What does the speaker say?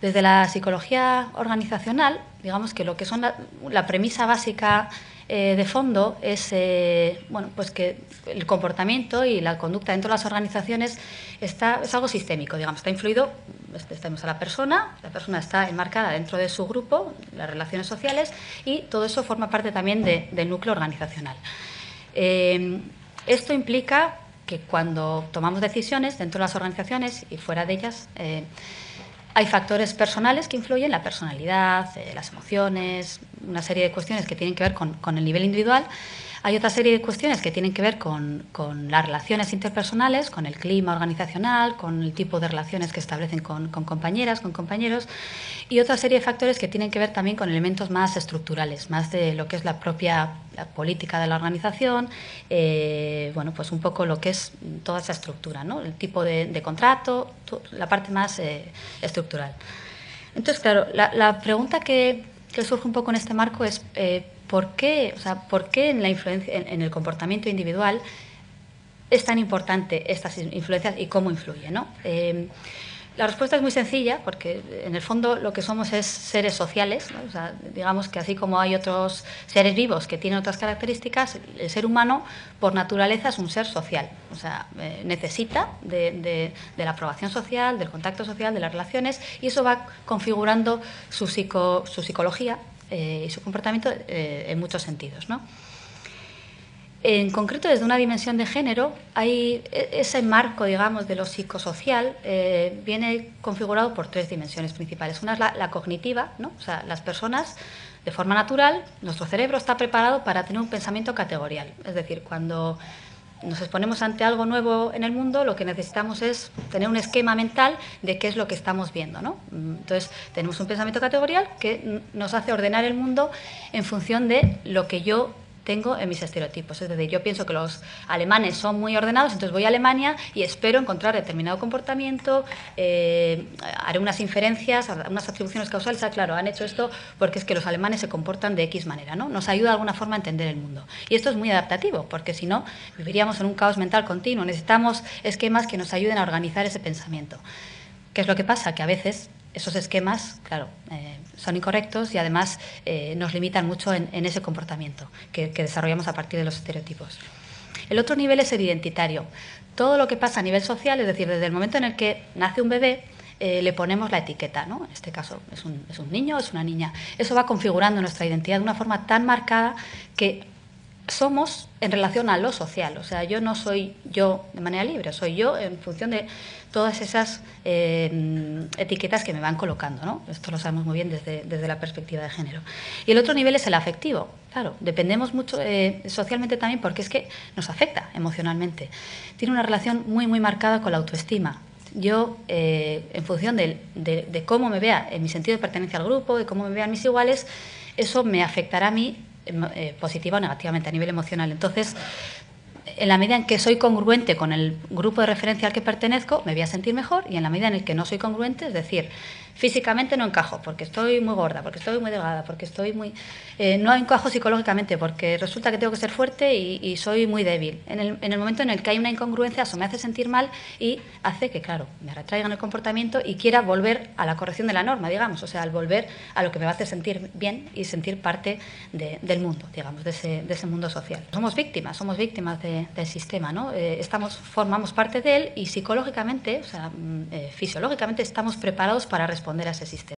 Desde la psicología organizacional, digamos que lo que son la premisa básica de fondo es bueno, pues que el comportamiento y la conducta dentro de las organizaciones es algo sistémico, digamos, está influido, tenemos a la persona está enmarcada dentro de su grupo, las relaciones sociales, y todo eso forma parte también del núcleo organizacional. Esto implica que cuando tomamos decisiones dentro de las organizaciones y fuera de ellas, hay factores personales que influyen, la personalidad, las emociones, una serie de cuestiones que tienen que ver con el nivel individual. Hay otra serie de cuestiones que tienen que ver con las relaciones interpersonales, con el clima organizacional, con el tipo de relaciones que establecen con compañeras, con compañeros, y otra serie de factores que tienen que ver también con elementos más estructurales, más de lo que es la propia política de la organización, bueno, pues un poco lo que es toda esa estructura, ¿no? El tipo de contrato, la parte más estructural. Entonces, claro, la pregunta que surge un poco en este marco es ¿por qué en la influencia, en el comportamiento individual es tan importante estas influencias y cómo influye, ¿no? La respuesta es muy sencilla, porque en el fondo lo que somos es seres sociales, ¿no? O sea, digamos que así como hay otros seres vivos que tienen otras características, el ser humano por naturaleza es un ser social, o sea, necesita de la aprobación social, del contacto social, de las relaciones, y eso va configurando su psicología y su comportamiento en muchos sentidos, ¿no? En concreto, desde una dimensión de género, hay ese marco, digamos, de lo psicosocial, viene configurado por tres dimensiones principales. Una es la cognitiva, ¿no? O sea, las personas, de forma natural, nuestro cerebro está preparado para tener un pensamiento categorial. Es decir, cuando nos exponemos ante algo nuevo en el mundo, lo que necesitamos es tener un esquema mental de qué es lo que estamos viendo, ¿no? Entonces, tenemos un pensamiento categorial que nos hace ordenar el mundo en función de lo que yo tengo en mis estereotipos. Es decir, yo pienso que los alemanes son muy ordenados, entonces voy a Alemania y espero encontrar determinado comportamiento, haré unas inferencias, unas atribuciones causales, claro, han hecho esto porque es que los alemanes se comportan de X manera, ¿no? Nos ayuda de alguna forma a entender el mundo. Y esto es muy adaptativo, porque si no, viviríamos en un caos mental continuo. Necesitamos esquemas que nos ayuden a organizar ese pensamiento. ¿Qué es lo que pasa? Que a veces esos esquemas, claro, son incorrectos y además nos limitan mucho en ese comportamiento que desarrollamos a partir de los estereotipos. El otro nivel es el identitario. Todo lo que pasa a nivel social, es decir, desde el momento en el que nace un bebé, le ponemos la etiqueta, ¿no? En este caso es un niño, es una niña. Eso va configurando nuestra identidad de una forma tan marcada que somos en relación a lo social, o sea, yo no soy yo de manera libre, soy yo en función de todas esas etiquetas que me van colocando, ¿no? Esto lo sabemos muy bien desde la perspectiva de género. Y el otro nivel es el afectivo, claro, dependemos mucho socialmente también porque es que nos afecta emocionalmente. Tiene una relación muy, muy marcada con la autoestima. Yo, en función de cómo me vea en mi sentido de pertenencia al grupo, de cómo me vean mis iguales, eso me afectará a mí positiva o negativamente a nivel emocional. Entonces, en la medida en que soy congruente con el grupo de referencia al que pertenezco, me voy a sentir mejor, y en la medida en que no soy congruente, es decir, físicamente no encajo porque estoy muy gorda, porque estoy muy delgada, porque estoy muy... no encajo psicológicamente porque resulta que tengo que ser fuerte y soy muy débil. En el momento en el que hay una incongruencia, eso me hace sentir mal y hace que, claro, me retraigan el comportamiento y quiera volver a la corrección de la norma, digamos, o sea, al volver a lo que me va a hacer sentir bien y sentir parte del mundo, digamos, de ese mundo social. Somos víctimas del sistema, ¿no? Formamos parte de él y psicológicamente, o sea, fisiológicamente, estamos preparados para responder a ese sistema.